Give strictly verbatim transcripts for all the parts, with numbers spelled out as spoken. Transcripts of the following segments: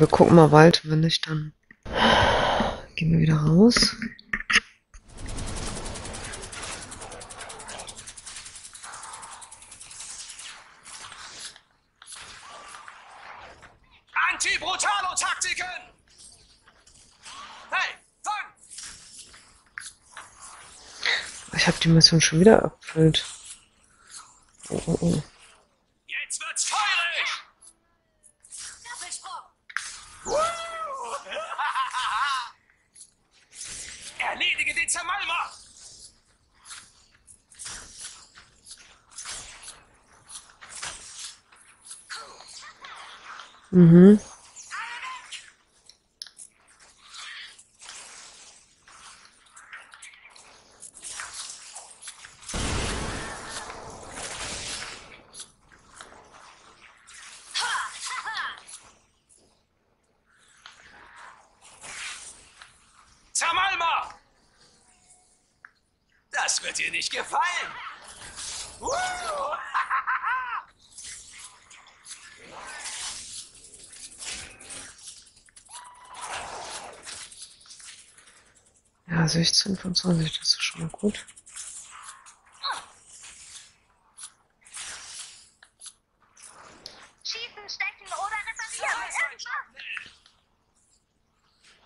wir gucken mal Wald, wenn nicht, dann gehen wir wieder raus. Anti-Brutalo-Taktiken! Hey, fang! Ich habe die Mission schon wieder erfüllt. Oh, oh, oh. Jetzt wird's feurig! Doppelsprung! Erledige den Zermalmer! Mhm. Zamalma! Das wird dir nicht gefallen! Uh! Ja, sechzehn, fünfundzwanzig, das ist schon mal gut. Schießen, stechen oder reparieren.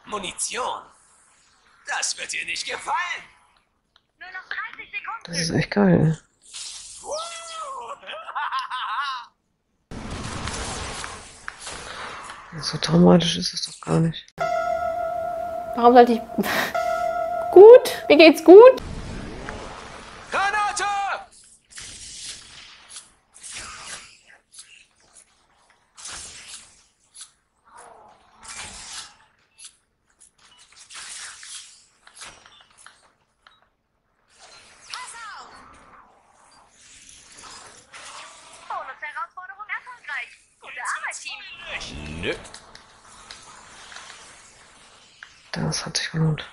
Munition. Das wird dir nicht gefallen. Nur noch dreißig Sekunden. Das ist echt geil. So traumatisch ist es doch gar nicht. Warum sollte ich... Gut? Mir geht's gut? Granate! Pass auf! Bonus-Herausforderung erfolgreich. Gute Arbeit, Team. Nö. Das hat sich gelohnt.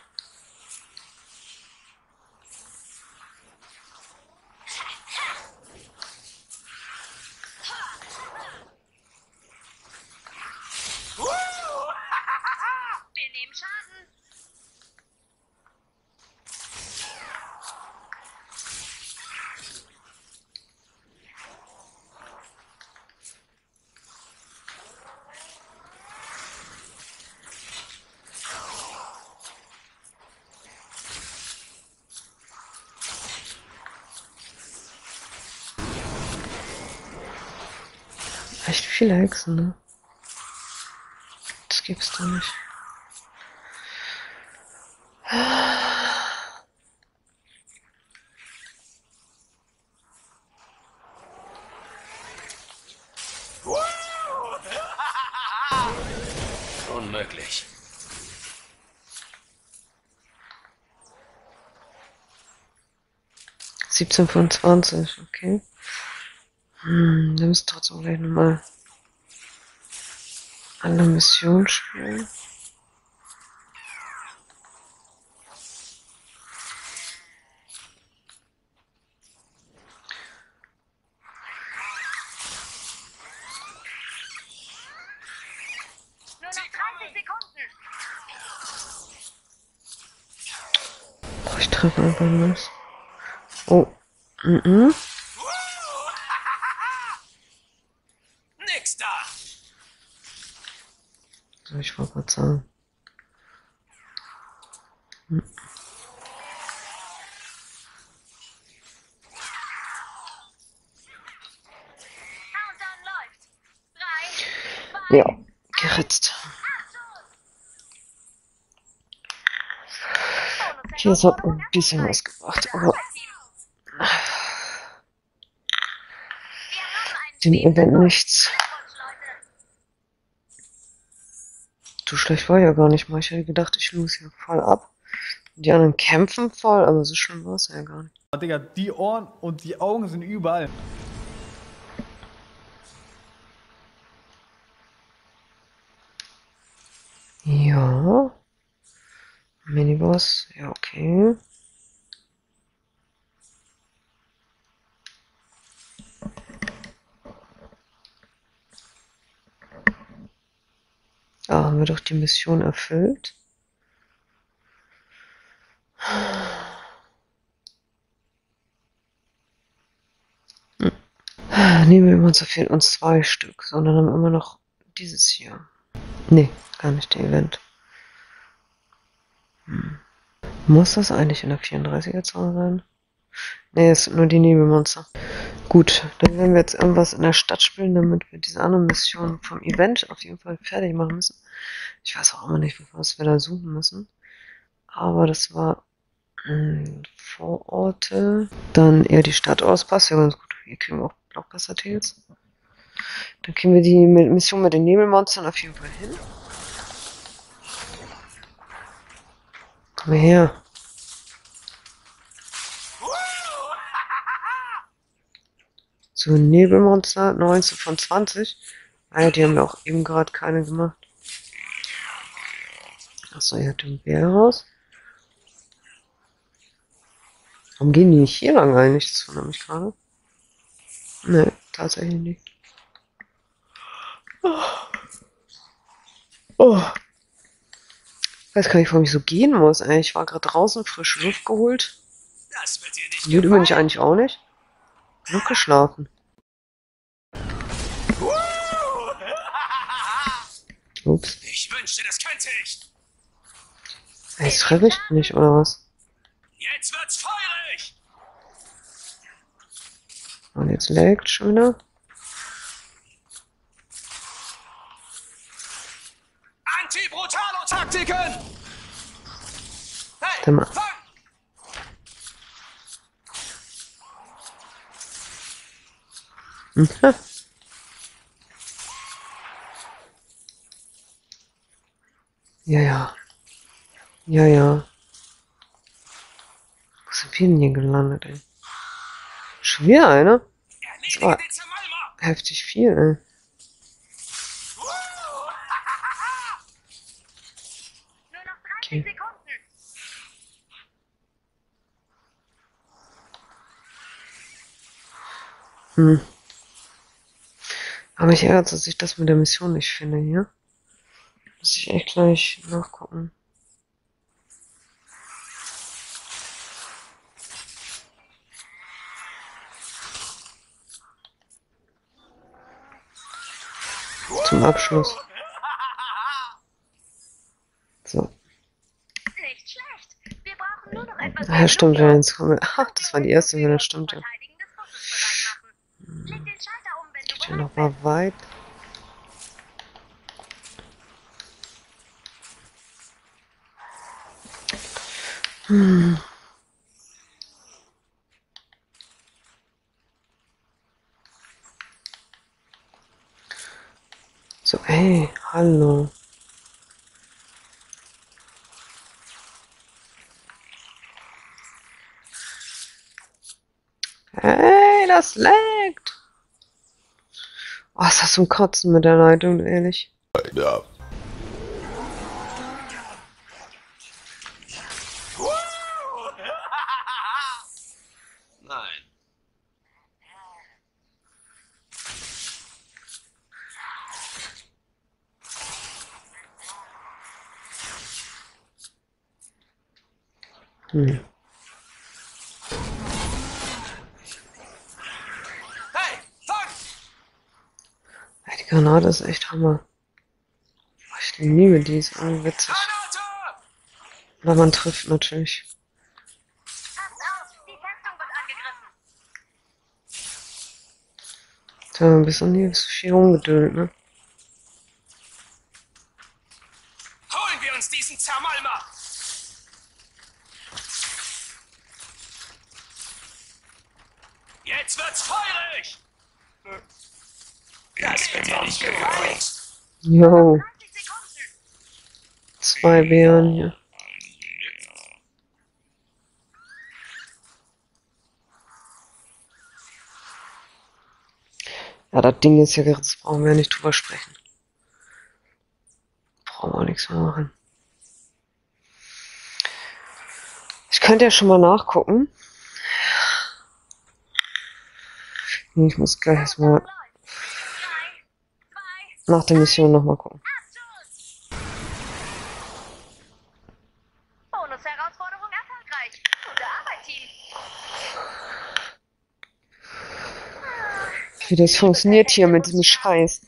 Echt viele Hexen, ne? Das gibt's doch nicht. Unmöglich. siebzehn von zwanzig, okay. Hm, wir müssen trotzdem gleich nochmal eine Mission spielen. Nur noch dreißig Sekunden. Boah, ich treffe einfach nichts. Oh, mhm. Ich wollte gerade sagen. Hm. Ja, geritzt. Okay, das hat ein bisschen was gebracht, aber dem Event nichts. So schlecht war ja gar nicht mal. Ich hätte gedacht, ich lose hier voll ab. Die anderen kämpfen voll, aber so schlimm war es ja gar nicht. Oh, Digga, die Ohren und die Augen sind überall. Ja. Miniboss, ja, okay. So, haben wir doch die Mission erfüllt. Hm. Nehmen wir immer so viel, uns zwei Stück, sondern haben immer noch dieses hier. Nee, gar nicht der Event. Hm. Muss das eigentlich in der vierunddreißiger-Zone sein? Nee, es sind nur die Nebelmonster. Gut, dann werden wir jetzt irgendwas in der Stadt spielen, damit wir diese andere Mission vom Event auf jeden Fall fertig machen müssen. Ich weiß auch immer nicht, was wir da suchen müssen. Aber das war mh, Vororte. Dann eher die Stadt aus. Passt ja ganz gut. Hier kriegen wir auch Blockbuster-Tales. Dann kriegen wir die Mission mit den Nebelmonstern auf jeden Fall hin. Komm her. So, Nebelmonster, neunzehn von zwanzig. Ah, die haben wir auch eben gerade keine gemacht. Achso, ihr habt den Bärhaus. Warum gehen die nicht hier lang eigentlich? Das wundert mich gerade. Ne, tatsächlich nicht. Oh. Oh. Ich weiß gar nicht, warum ich so gehen muss. Ey. Ich war gerade draußen, frische Luft geholt. Das wird dir nicht gefallen. Müde bin ich eigentlich auch nicht. Noch geschlafen. Ups. Ich wünschte, das könnte ich. Jetzt treffe ich nicht, oder was? Jetzt wird's feurig! Und jetzt laggt schon wieder. Anti-Brutalo-Taktiken! Hey, fang! Ja, ja. Ja, ja. Wo sind wir denn hier gelandet, ey? Schon wieder einer? Das war heftig viel, ey. Okay. Hm. Aber mich ärgert, dass ich das mit der Mission nicht finde hier. Muss ich echt gleich nachgucken. Zum Abschluss. So. Nicht schlecht. Wir brauchen nur noch etwas. Ach, stimmt, ja, jetzt kommen wir. Ach, das war die erste, wenn das stimmt, ja. Noch mal weit. Hm. So, hey, hallo. Hey, das laggt. Oh, ist das zum Kotzen mit der Leitung, ehrlich. Ja. Nein. Hm. Granate ist echt Hammer. Ich liebe die, ist irgendwie witzig. Weil man trifft natürlich. Tja, ein bisschen hier ist viel rumgedöhnt, ne? Holen wir uns diesen Zermalmer! Jetzt wird's feurig! Das wird ja nicht gefallen. Jo. Zwei Bären hier. Ja, das Ding ist ja gerissen, brauchen wir ja nicht drüber sprechen. Brauchen wir auch nichts mehr machen. Ich könnte ja schon mal nachgucken. Ich muss gleich erstmal nach der Mission nochmal gucken. wie das funktioniert hier mit diesem Scheiß.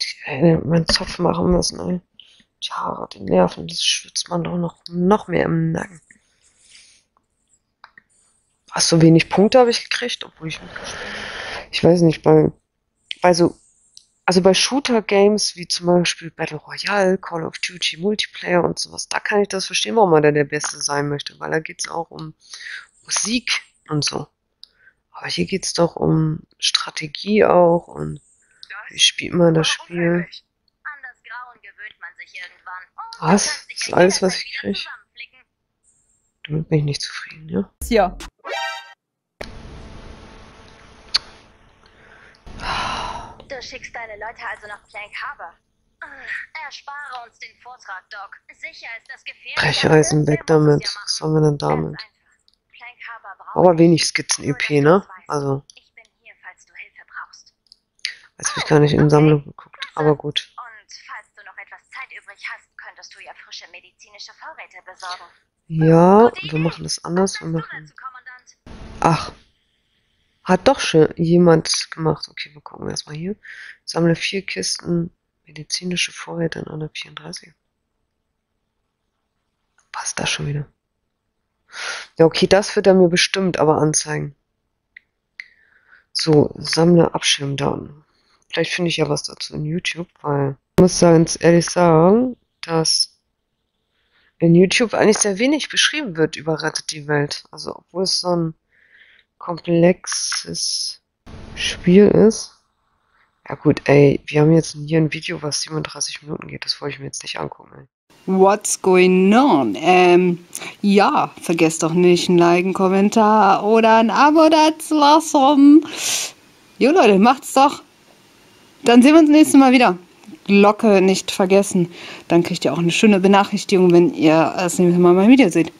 Ich hätte meinen Zopf machen müssen, ey. Die Haare, die Nerven, das schwitzt man doch noch, noch mehr im Nacken. Was, so wenig Punkte habe ich gekriegt, obwohl ich... Ich weiß nicht, bei, bei so... Also bei Shooter-Games wie zum Beispiel Battle Royale, Call of Duty, Multiplayer und sowas, da kann ich das verstehen, warum man da der Beste sein möchte, weil da geht es auch um Musik und so. Aber hier geht es doch um Strategie auch und wie spielt man das Spiel. Was? Das ist alles, was ich kriege. Damit bin ich nicht zufrieden, ja? Ja. Du schickst deine Leute also nach Plank Harbor. Erspare uns den Vortrag, Doc. Sicher ist das gefährlich. Brecheisen weg damit. Was haben wir denn damit? Aber wenig Skizzen-E P, ne? Also. Ich bin hier, falls du Hilfe brauchst. Als habe ich gar nicht in Sammlung geguckt, aber gut. Und falls du noch etwas Zeit übrig hast, könntest du ja frische medizinische Vorräte besorgen. Ja, wir machen das anders. Wir machen... Ach. Hat doch schon jemand gemacht. Okay, wir gucken erstmal hier. Sammle vier Kisten medizinische Vorräte in einer vierunddreißig. Passt das schon wieder? Ja, okay, das wird er mir bestimmt aber anzeigen. So, sammle Abschirmdaten. Vielleicht finde ich ja was dazu in YouTube, weil ich muss ganz ehrlich sagen, dass in YouTube eigentlich sehr wenig beschrieben wird über Rettet die Welt. Also, obwohl es so ein komplexes Spiel ist. Ja gut, ey, wir haben jetzt hier ein Video, was siebenunddreißig Minuten geht. Das wollte ich mir jetzt nicht angucken, ey. What's going on? Ähm, ja, vergesst doch nicht ein Like, einen Kommentar oder ein Abo dazu lassen. Jo Leute, macht's doch. Dann sehen wir uns nächstes Mal wieder. Glocke nicht vergessen. Dann kriegt ihr auch eine schöne Benachrichtigung, wenn ihr das nächste Mal mein Video seht.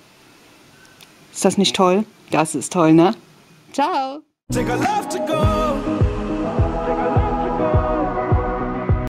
Ist das nicht toll? Das ist toll, ne? Ciao! Take a left to go.